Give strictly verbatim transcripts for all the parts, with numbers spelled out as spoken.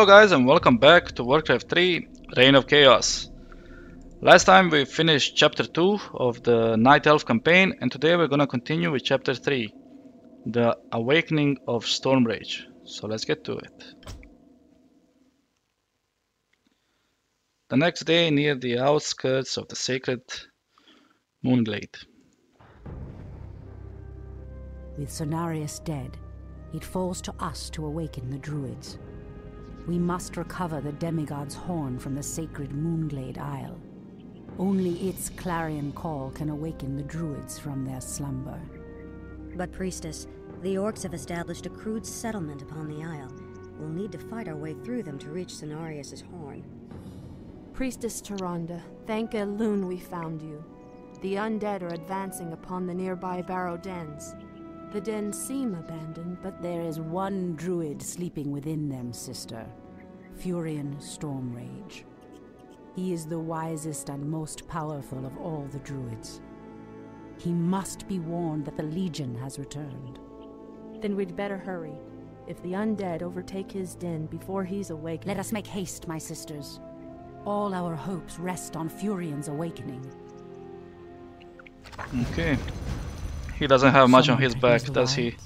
Hello guys and welcome back to Warcraft three Reign of Chaos. Last time we finished chapter two of the Night Elf campaign, and today we're gonna continue with chapter three, The Awakening of Stormrage. So let's get to it. The next day, near the outskirts of the sacred Moonglade. With Cenarius dead, it falls to us to awaken the druids. We must recover the demigod's horn from the sacred Moonglade Isle. Only its clarion call can awaken the druids from their slumber. But Priestess, the orcs have established a crude settlement upon the Isle. We'll need to fight our way through them to reach Cenarius's horn. Priestess Tyrande, thank Elune we found you. The undead are advancing upon the nearby Barrow Dens. The dens seem abandoned, but there is one druid sleeping within them, sister. Furion Stormrage. He is the wisest and most powerful of all the druids. He must be warned that the Legion has returned. Then we'd better hurry. If the undead overtake his den before he's awakened... Let us make haste, my sisters. All our hopes rest on Furion's awakening. Okay. He doesn't have much on his back, does he?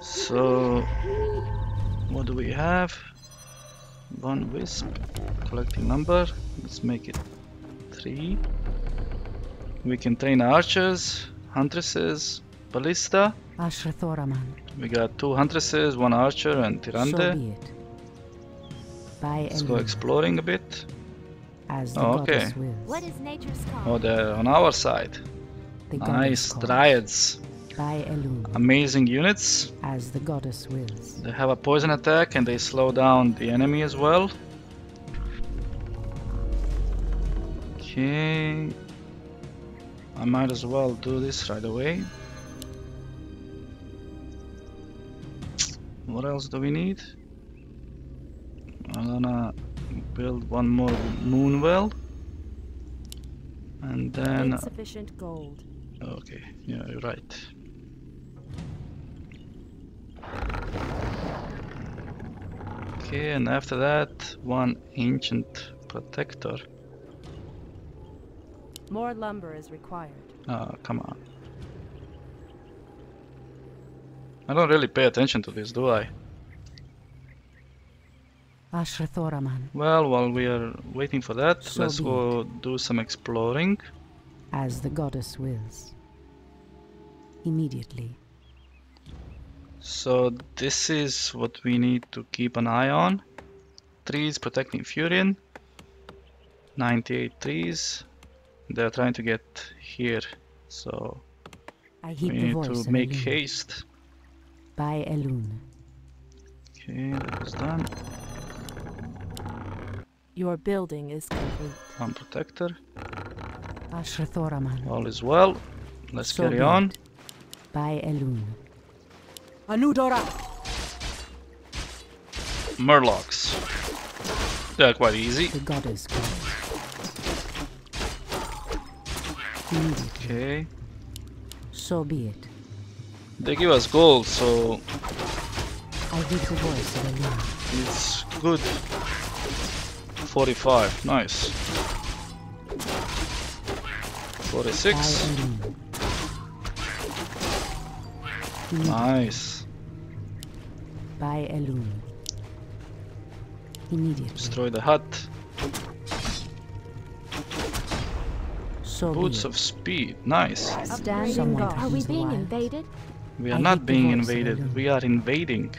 So, what do we have? One wisp, collecting number, let's make it three. We can train archers, huntresses, ballista. Ashra Thoraman. We got two huntresses, one archer, and Tyrande. Let's go exploring a bit. Oh, okay. Oh, they're on our side. Nice dryads, amazing units. As the goddess wills. They have a poison attack and they slow down the enemy as well. Okay, I might as well do this right away. What else do we need? I'm gonna build one more moon well, and then insufficient gold. Okay, yeah, you're right. Okay, and after that, one ancient protector. More lumber is required. Ah, oh, come on. I don't really pay attention to this, do I? Ashra Thoraman. Well, while we are waiting for that, so let's go do some exploring. As the goddess wills. Immediately. So this is what we need to keep an eye on. Trees protecting Furion. ninety-eight trees. They're trying to get here, so I we need to make Elune. haste. By Elune. Okay, that was done. Your building is complete. One protector. Ashra Thoraman. All is well. Let's so carry on. By Elune. Anudora. Murlocs. They're quite easy. The goddess gold. Okay. So be it. They give us gold, so I give the voice of Elune. It's good. forty-five, nice. forty-six. Nice. By Elune. Immediately. Destroy the hut. So boots of speed, nice. Are we being invaded? We are not being invaded, we are invading.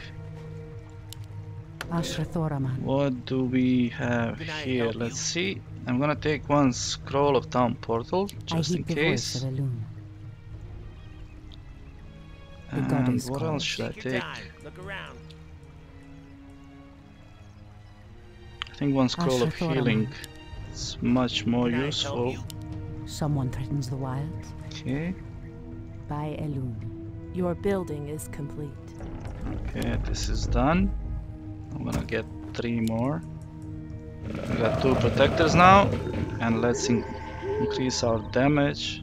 What do we have here? Let's see. I'm gonna take one scroll of town portal just in case. And what else should I take? I think one scroll of healing is much more useful. Someone threatens the wild. Okay. By Elune. Your building is complete. Okay, this is done. I'm gonna get three more. We got two protectors now, and let's in increase our damage.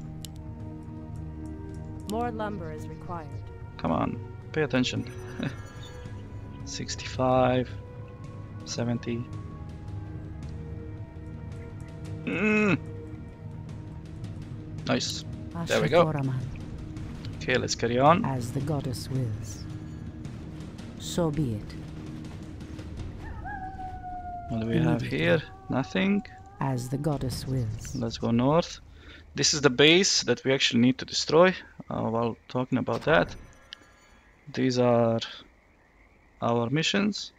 More lumber is required. Come on, pay attention. sixty-five, seventy. Mm. Nice. There we go. Okay, let's carry on. As the goddess wills. So be it. What do we have here? Nothing. As the goddess wills. Let's go north. This is the base that we actually need to destroy. Uh, while talking about that, these are our missions,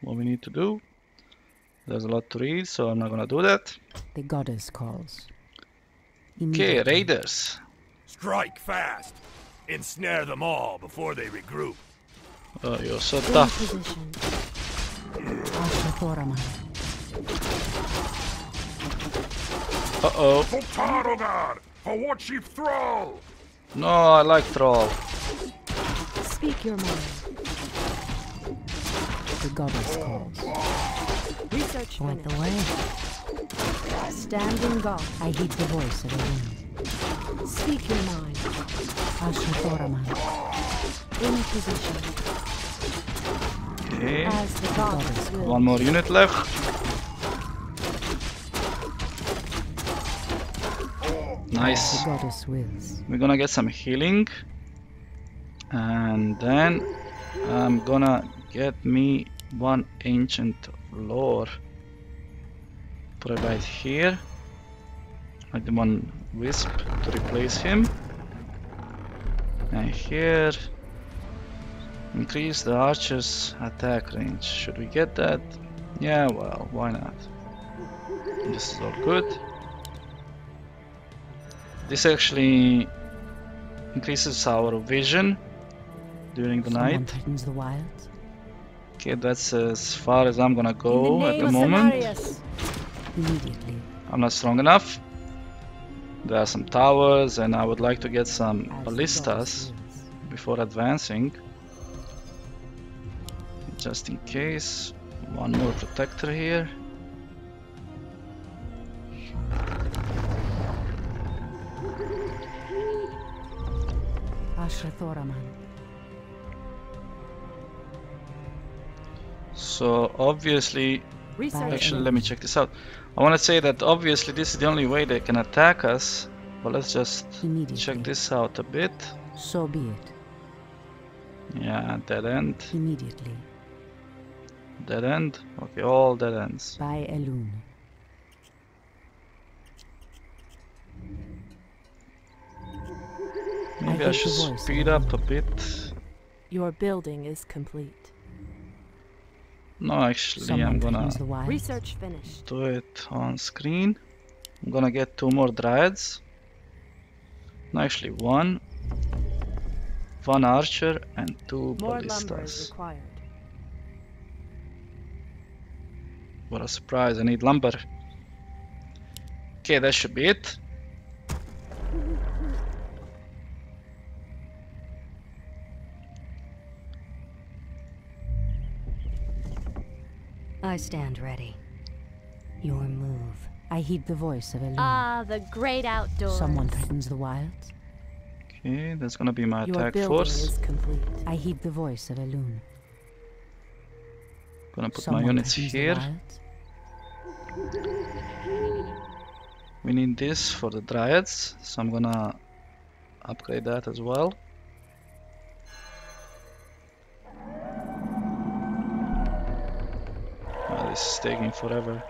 what we need to do. There's a lot to read, so I'm not gonna do that. The goddess calls. Okay, raiders. Strike fast. Ensnare them all before they regroup. Oh, you're so tough. Uh-oh. For Parodar! For what chief Thrall! No, I like Thrall. Speak your mind. The goddess calls. Research went the way. Stand in guard. I heed the voice of the wind. Speak your mind. Ashra Thoraman. In position. Okay. As the goddess wills. One more unit left. Nice. We're gonna get some healing, and then I'm gonna get me one ancient lore. Put it right here. I do one wisp to replace him, and here increase the archer's attack range. Should we get that? Yeah, well, why not? This is all good. This actually increases our vision during the Someone night. Threatens the wilds. Okay, that's as far as I'm gonna go at the moment. Immediately. I'm not strong enough. There are some towers, and I would like to get some as ballistas before advancing. Just in case. One more protector here. So obviously, Research. actually let me check this out. I want to say that obviously this is the only way they can attack us, but let's just check this out a bit. So be it. Yeah, dead end. Immediately. Dead end. Okay, all dead ends. By Elune. Maybe I, I should speed up a bit. Your building is complete. No, actually, Someone I'm gonna research finished. do it on screen. I'm gonna get two more dryads. No, actually, one, one archer and two more ballistas. What a surprise! I need lumber. Okay, that should be it. I stand ready. Your move. I heed the voice of Elune. Ah, the great outdoors. Someone threatens the wilds. Okay, that's gonna be my Your attack force. Is complete. I heed the voice of Elune. Gonna put Someone my units here. We need this for the dryads, so I'm gonna upgrade that as well. This is taking forever.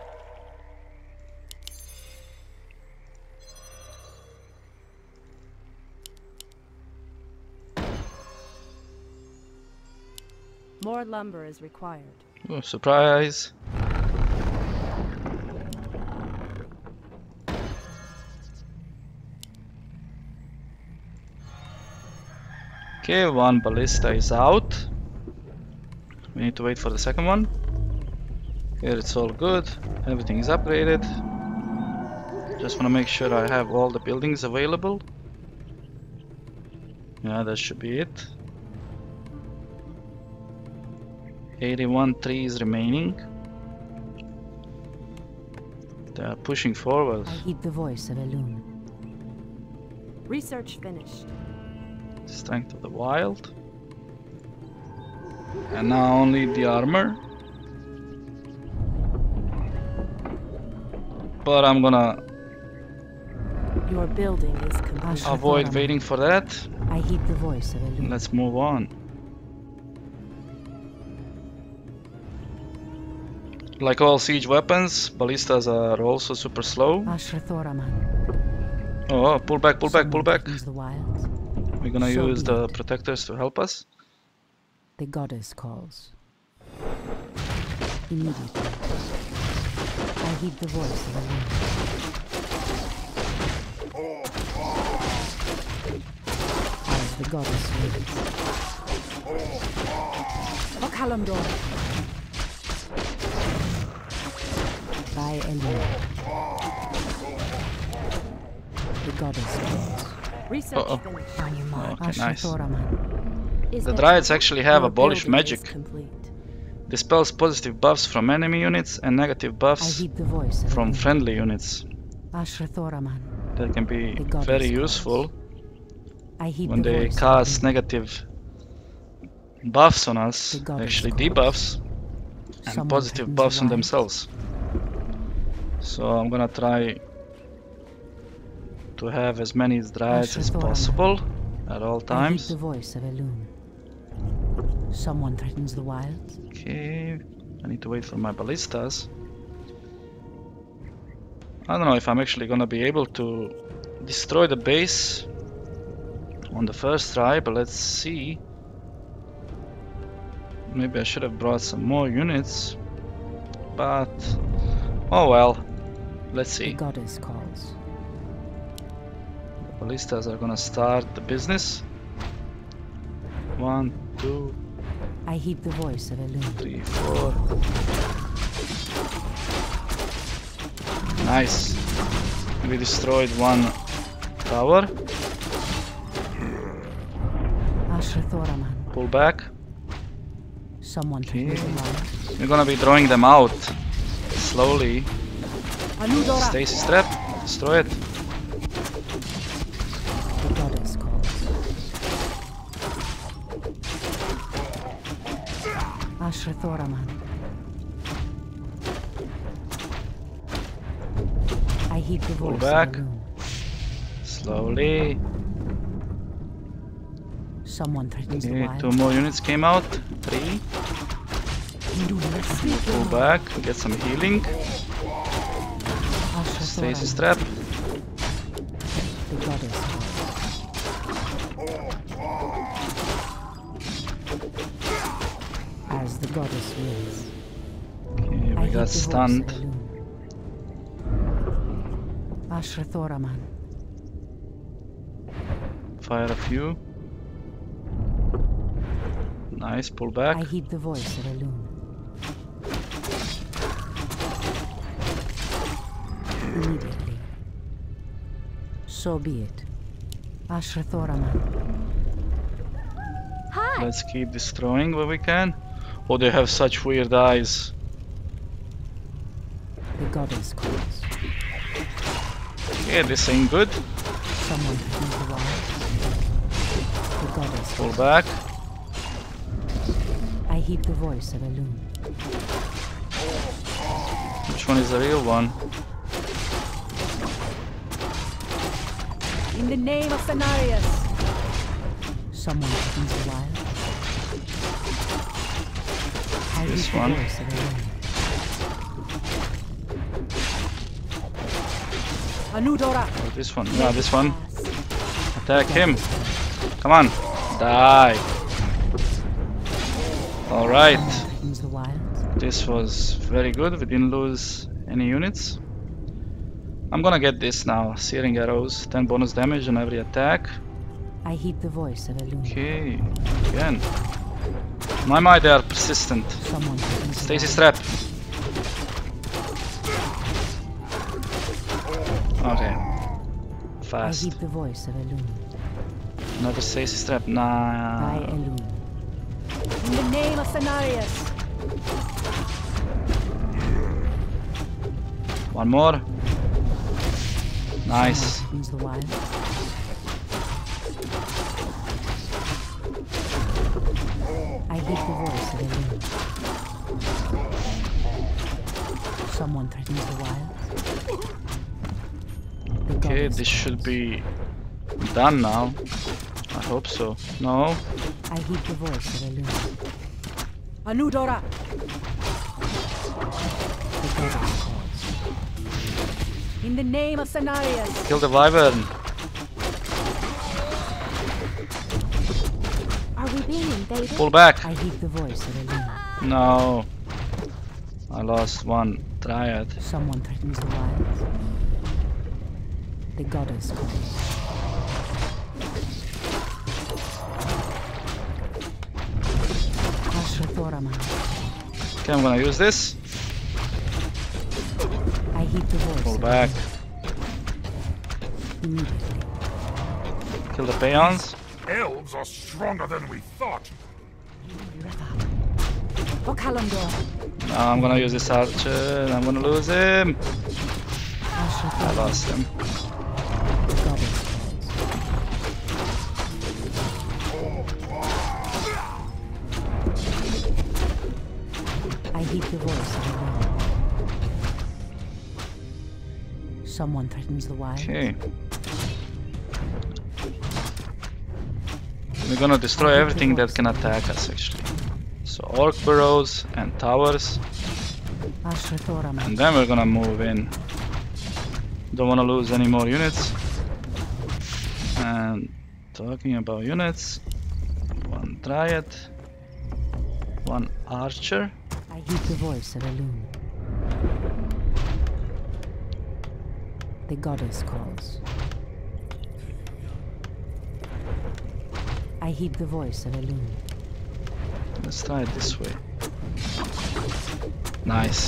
More lumber is required. Oh, surprise! Okay, one ballista is out. We need to wait for the second one. Here it's all good, everything is upgraded. Just want to make sure I have all the buildings available. Yeah, that should be it. eighty-one trees remaining. They are pushing forward. I heed the voice of Elune. Research finished. Strength of the wild. And now only the armor. But I'm gonna Your building is complete. Avoid waiting for that. I heed the voice of Elune. Let's move on. Like all siege weapons, ballistas are also super slow. Ashra Thoraman. Oh, pull back, pull back, pull back. We're gonna use the protectors to help us. The goddess calls. Immediately. I heed the voice of Elune. As the goddess leads. For Kalimdor. By Elune. The goddess calls. Research uh -oh. on your mark. Oh, okay, nice. The Dryads actually have abolished magic. Dispels positive buffs from enemy units and negative buffs from friendly units. That can be very useful when they cast negative buffs on us, actually debuffs, and positive buffs on themselves. So I'm gonna try to have as many Dryads as possible at all times. The voice of Elune. Someone threatens the wilds. Okay, I need to wait for my ballistas. I don't know if I'm actually gonna be able to destroy the base on the first try, but let's see. Maybe I should have brought some more units, but oh well. Let's see. The goddess calls. The ballistas are gonna start the business. One, two. I heed the voice of Elune. Three, four. Nice. We destroyed one tower. Ashra Thoraman. Pull back. Someone. Okay. We're gonna be drawing them out slowly. Stasis trap, destroy it. The goddess calls. Ashra Thoraman. I heed the voice. Pull back. Slowly. Someone threatens the wild. Two more units came out. Three. Pull back, get some healing. Stasis trap. The goddess. As the goddess wills. Okay, we I got stunned. Ashra Thoraman. Fire a few. Nice, pull back. I heed the voice of Elune. Immediately. So be it. Ashra Thoraman. Hi. Let's keep destroying what we can. Oh, they have such weird eyes. The goddess calls. Yeah, this ain't good. Someone needs the wire. The goddess. Pull back. I heed the voice of Elune. Which one is the real one? In the name of Cenarius. Someone comes a while. This one. Oh, this one. No, this one. Attack him. Come on. Die. All right. This was very good. We didn't lose any units. I'm gonna get this now. Searing arrows, ten bonus damage on every attack. I heed the voice of Elune. Okay, again. My mind, they are persistent. Stasis trap. Okay. Fast. I heed the voice of Elune. Another stasis trap. Nah. By Elune. In the name of Cenarius. One more. Nice. I hate the voice. Okay, this should be done now. I hope so. No. I heed the voice of Elune. Anudora. In the name of Cenarius. Kill the wyvern. Are we being invaded? Pull back. I heed the voice of Elune. No. I lost one triad. Someone threatens the wilds. The goddess calls. Okay, I'm gonna use this. I hit the voice. Pull back. Kill the peons. Elves are stronger than we thought. For Kalimdor. No, I'm gonna use this archer and I'm gonna lose him. I lost him. The voice. Someone threatens the wild. Okay. We're gonna destroy everything that can attack us, actually. So orc burrows and towers. And then we're gonna move in. Don't wanna lose any more units. And talking about units, one triad, one archer. I heed the voice of Elune. The goddess calls. I heed the voice of Elune. Let's try it this way. Nice.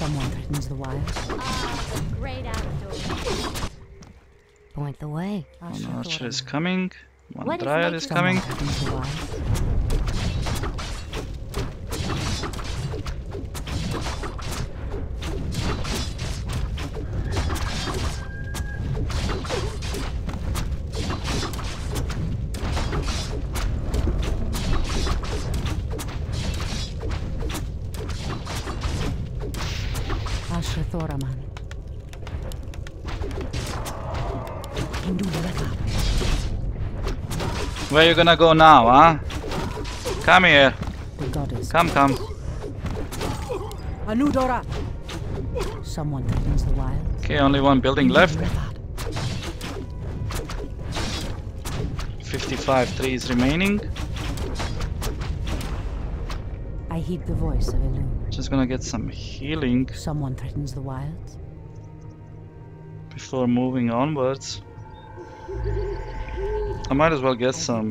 Someone threatens the wild. Ah, great outdoor. Point the way. One archer is coming. One dryad is coming. Ashra Thoraman. Where you gonna go now, huh? Come here. Come, come. Anudora. Someone threatens the wild. Okay, only one building left. Fifty-five trees remaining. I heed the voice of Elune. Just gonna get some healing. Someone threatens the wild. Before moving onwards. I might as well get some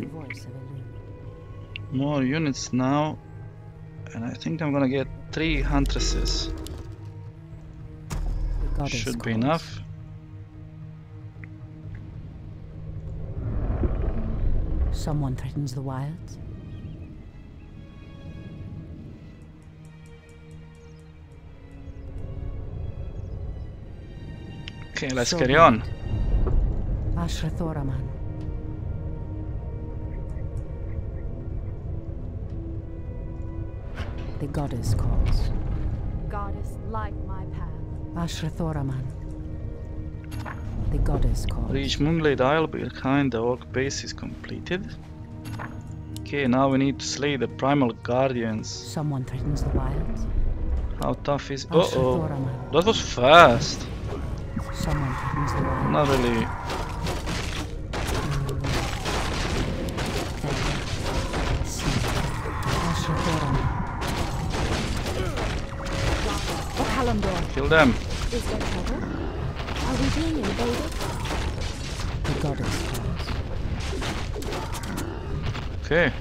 more units now, and I think I'm gonna get three huntresses. Should be enough. Someone threatens the wilds. Okay, let's carry on. Ashra Thoraman. The goddess calls. Goddess, light my path. Ashra Thoraman. The goddess calls. Reach Moonglade Isle behind the orc base is completed. Okay, now we need to slay the primal guardians. Someone threatens the wilds. How tough is? Uh oh, that was fast. Someone threatens the wilds. Not really. Kill them. Is there cover? Are we being invaded? The goddess calls. Okay,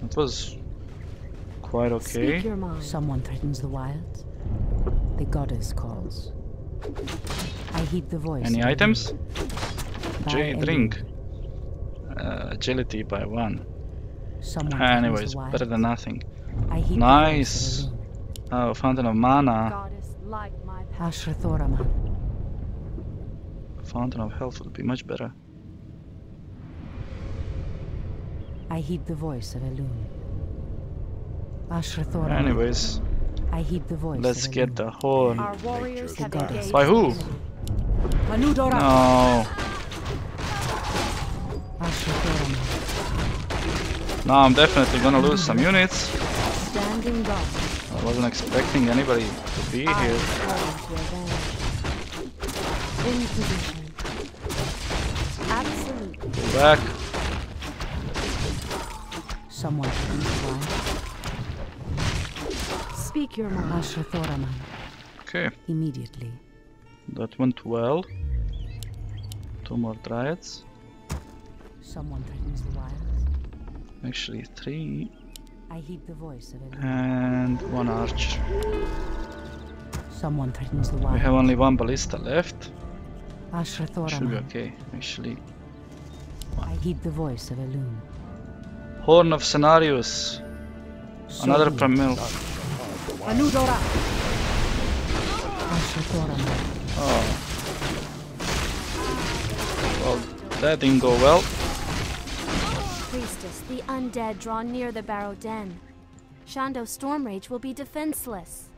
that was quite okay. Speak your mind. Someone threatens the wilds. The goddess calls. I heed the voice. Any items? Jade drink. Uh, agility by one. Someone Anyways, better than nothing. I heed nice. The oh, fountain of mana. Goddess. Like my Ashra Thoraman. Fountain of health would be much better. I heed the voice of Elune. Ashra Thoraman. Anyways, I heed the voice. Let's get the horn. Our warriors have engaged. By who? No. No, I'm definitely gonna lose some units. I wasn't expecting anybody to be here. Go back. Someone should be fine. Speak your mind, Ashra Thoraman. Okay. Immediately. That went well. Two more dryads. Someone threatens the wilds. Actually, three. I heed the voice of Elune. And one archer. Someone threatens the wilds. We have only one ballista left. Ashra Thoraman. Should be okay. Actually, one. I heed the voice of Elune. Horn of Cenarius. So another Premil. Oh. Well, that didn't go well. Priestess, the undead draw near the Barrow Den. Shando Stormrage will be defenseless.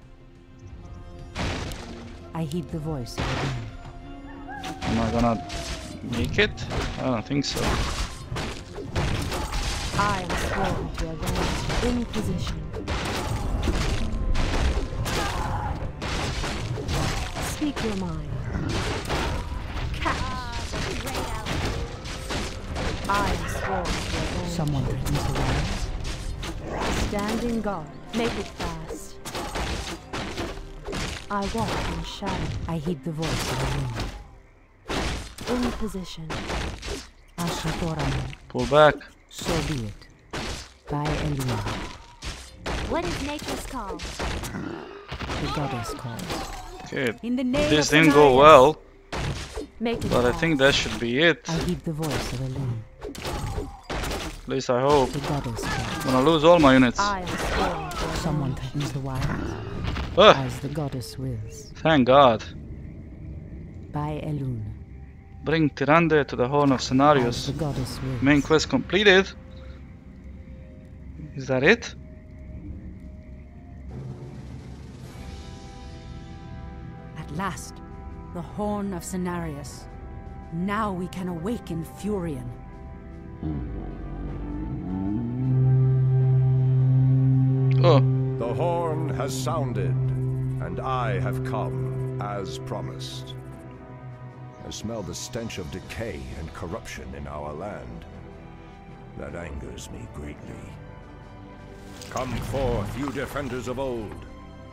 I heed the voice of Elune. Am I gonna make it? I don't think so. I was told your guns in position. Speak your mind. Catch. I swore. Someone threatens the land. Standing guard. Make it fast. I walk in shadow. I heed the voice of the wind. In position. Ashra Thoraman. Pull back. So be it. By Elune. What is nature's call? The goddess calls. Okay. In the name this didn't go well. Make it but fast. I think that should be it. I heed the voice of Elune. At least I hope. I'm gonna lose all my units. Someone threatens the wild. Ah. As the goddess wills. Thank God. By Elune. Bring Tyrande to the Horn of Cenarius. Main quest completed. Is that it? At last, the Horn of Cenarius. Now we can awaken Furion. Hmm. Oh. The horn has sounded, and I have come, as promised. I smell the stench of decay and corruption in our land. That angers me greatly. Come forth, you defenders of old.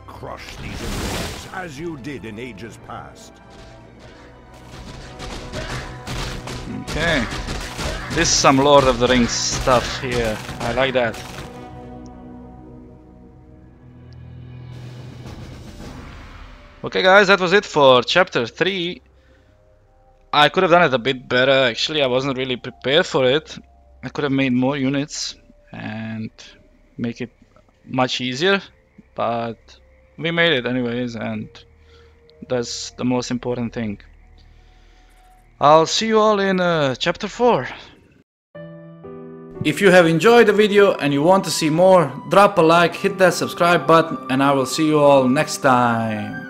Crush these enemies, as you did in ages past. Okay. This is some Lord of the Rings stuff here. I like that. Okay guys, that was it for chapter three. I could have done it a bit better, actually. I wasn't really prepared for it. I could have made more units and make it much easier, but we made it anyways, and that's the most important thing. I'll see you all in uh, chapter four. If you have enjoyed the video and you want to see more, drop a like, hit that subscribe button, and I will see you all next time.